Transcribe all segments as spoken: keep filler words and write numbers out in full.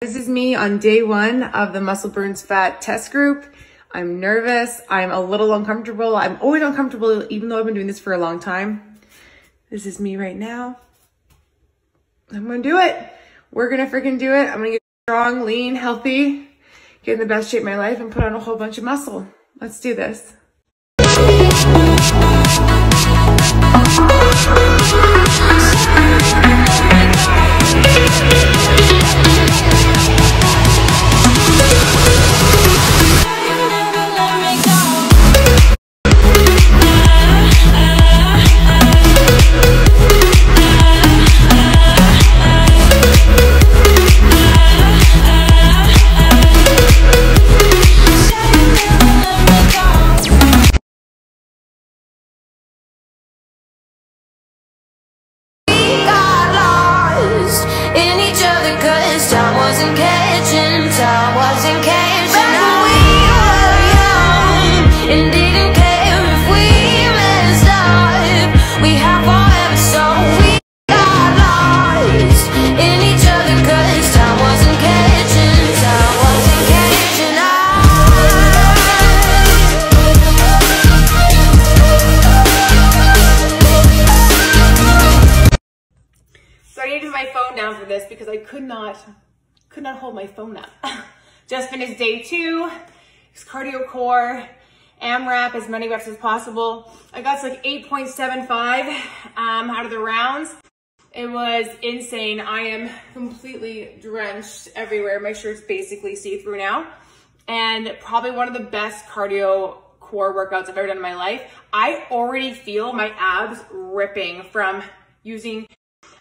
This is me on day one of the Muscle Burns Fat test group. I'm nervous. I'm a little uncomfortable. I'm always uncomfortable, even though I've been doing this for a long time. This is me right now. I'm gonna do it. We're gonna freaking do it. I'm gonna get strong, lean, healthy, get in the best shape of my life, and put on a whole bunch of muscle. Let's do this. For this, because I could not could not hold my phone up. Just finished day two. It's cardio core, AMRAP, as many reps as possible. I got like eight point seven five um, out of the rounds. It was insane. I am completely drenched everywhere. My shirt's basically see-through now, and probably one of the best cardio core workouts I've ever done in my life. I already feel my abs ripping from using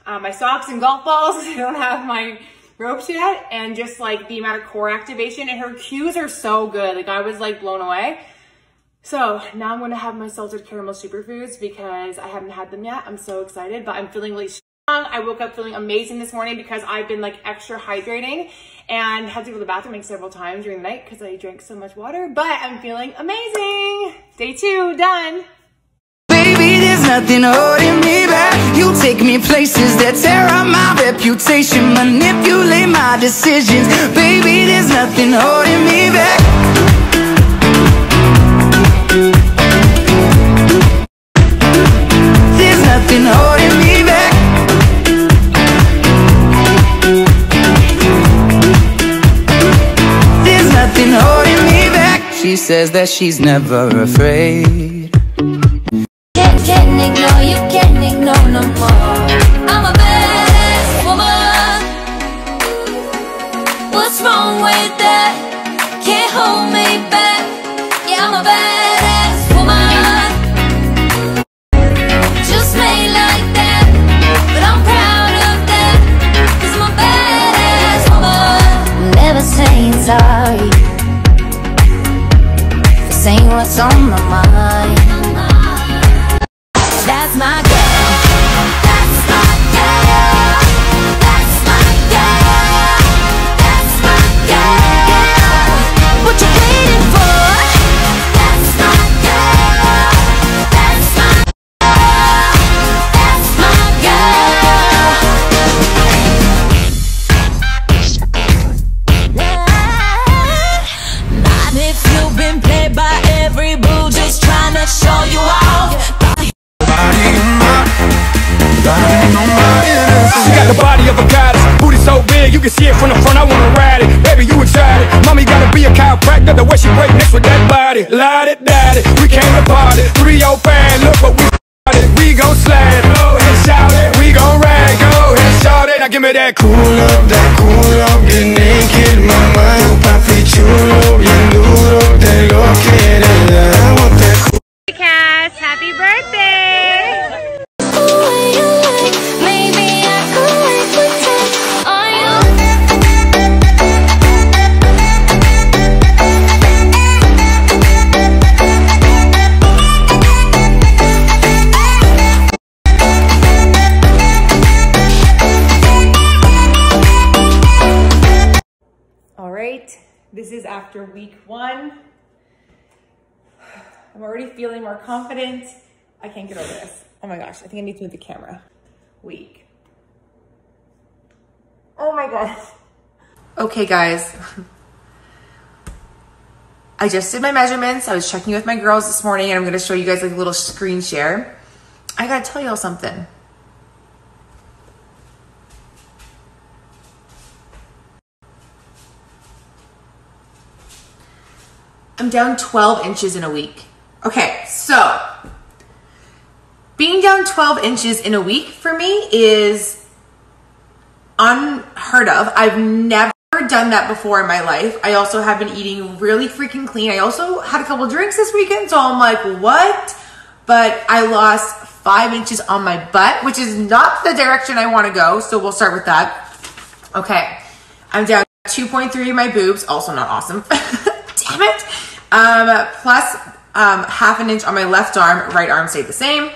Uh, my socks and golf balls. I don't have my ropes yet, and just like the amount of core activation, and her cues are so good. Like, I was like blown away. So now I'm gonna have my salted caramel superfoods because I haven't had them yet. I'm so excited, but I'm feeling really strong. I woke up feeling amazing this morning because I've been like extra hydrating and had to go to the bathroom like several times during the night because I drank so much water, but I'm feeling amazing. Day two, done. Nothing holding me back. You take me places that tear up my reputation, manipulate my decisions. Baby, there's nothing holding me back. There's nothing holding me back. There's nothing holding me back. She says that she's never afraid. What's on my mind? That's my girl. That's my girl. That's my girl. That's my girl. What you waiting for? That's my girl. That's my girl. That's my girl. Not if you've been played by every boo, just trying to show you off. Body, body, she got the body of a goddess. Booty so big, you can see it from the front. I wanna ride it, baby, you excited. Mommy gotta be a chiropractor, the way she break next with that body. Light it, died it, we came to party. three oh five, look what we started. We gon' slide, go ahead, shout it. We gon' ride, go ahead, shout it. Now give me that cool up, that cool up. Get naked, mama, you papi chulo, bien duro. This is after week one. I'm already feeling more confident. I can't get over this. Oh my gosh, I think I need to move the camera. Week. Oh my gosh. Okay guys, I just did my measurements. I was checking with my girls this morning, and I'm gonna show you guys like a little screen share. I gotta tell y'all something. I'm down twelve inches in a week. Okay, so being down twelve inches in a week for me is unheard of. I've never done that before in my life. I also have been eating really freaking clean. I also had a couple drinks this weekend, so I'm like, what? But I lost five inches on my butt, which is not the direction I want to go, so we'll start with that. Okay, I'm down two point three in my boobs, also not awesome. Damn it. Um, plus um, half an inch on my left arm, right arm stayed the same.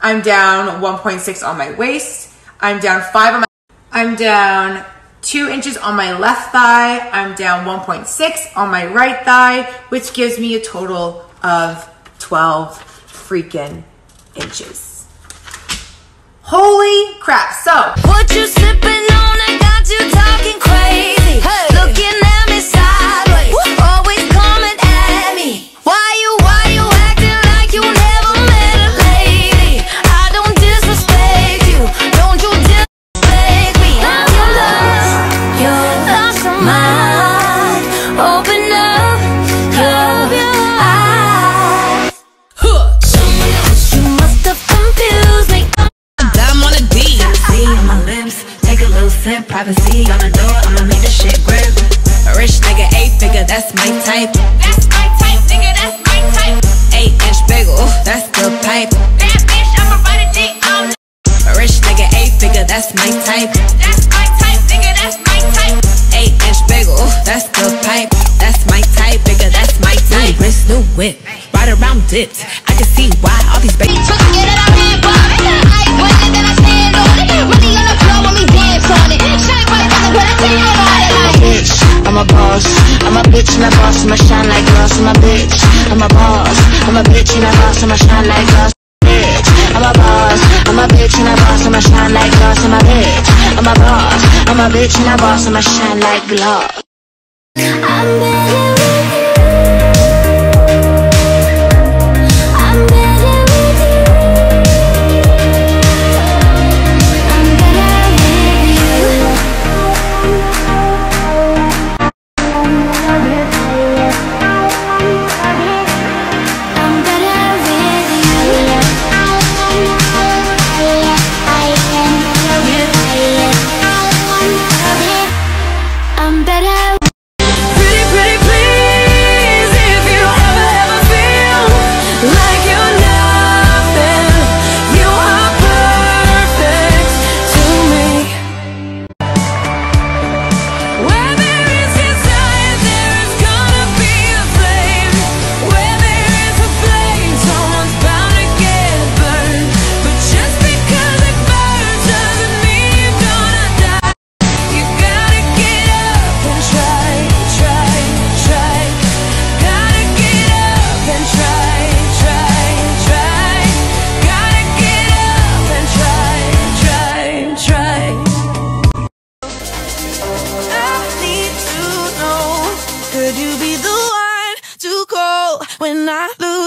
I'm down one point six on my waist. I'm down five on my, I'm down two inches on my left thigh. I'm down one point six on my right thigh, which gives me a total of twelve freaking inches. Holy crap. So what you sipping on? I got you talking crazy. Hey. Looking at me sideways. Woo. Always coming at me. Why you, why you acting like you never met a lady? I don't disrespect you. Don't you disrespect me. I'm your love. Your love's mine. Open up your, your eyes. Huh. You must have confused me. I'm on a D. Got a C on my lips. Take a little sip. Privacy on the door. I'ma make this shit grip. A rich nigga, eight figure, that's my type. That's my type, nigga, that's my type. Eight inch bagel, that's the pipe. That bitch, I'ma ride a dick on. A rich nigga, eight figure, that's my type. That's my type, nigga, that's my type. Eight inch bagel, that's the pipe. That's my type, nigga, that's my type. New wrist, new whip, right around dips. I can see why all these babies trying to get it out here, but I ain't with it, then I stand on it. Money on the floor when we dance on it. Shine right down the ground, I tear on it like bitch. I'm a boss, I'm a bitch and a boss, I'm a shine like glass, I'm a bitch, I'm a boss, I'm a bitch and a boss, I'm a shine like glass, bitch, I'm a boss, I'm a bitch and a boss, I'm a shine like glass, I'm a bitch, I'm a boss, I'm a bitch and a boss, I'm a shine like glass. I'm better with you, I'm better with you, I'm better with you.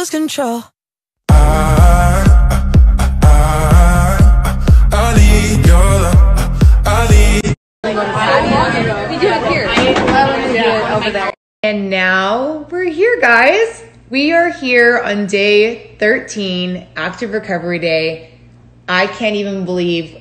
Control. I, I, I, I need your love. I need. We do it here. I do it over there. And now we're here, guys. We are here on day thirteen, active recovery day. I can't even believe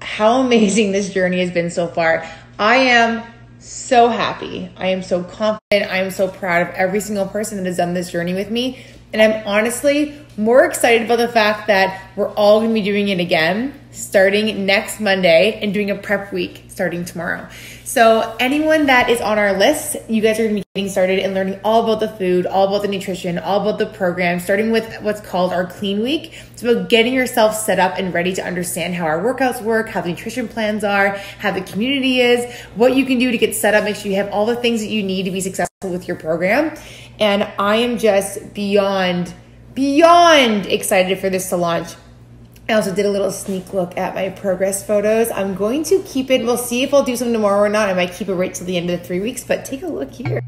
how amazing this journey has been so far. I am so happy. I am so confident. I am so proud of every single person that has done this journey with me. And I'm honestly more excited about the fact that we're all gonna be doing it again starting next Monday and doing a prep week starting tomorrow. So anyone that is on our list, you guys are gonna be getting started and learning all about the food, all about the nutrition, all about the program, starting with what's called our clean week. It's about getting yourself set up and ready to understand how our workouts work, how the nutrition plans are, how the community is, what you can do to get set up, make sure you have all the things that you need to be successful with your program. And I am just beyond, beyond excited for this to launch. I also did a little sneak look at my progress photos. I'm going to keep it. We'll see if I'll do some tomorrow or not. I might keep it right till the end of the three weeks, but take a look here.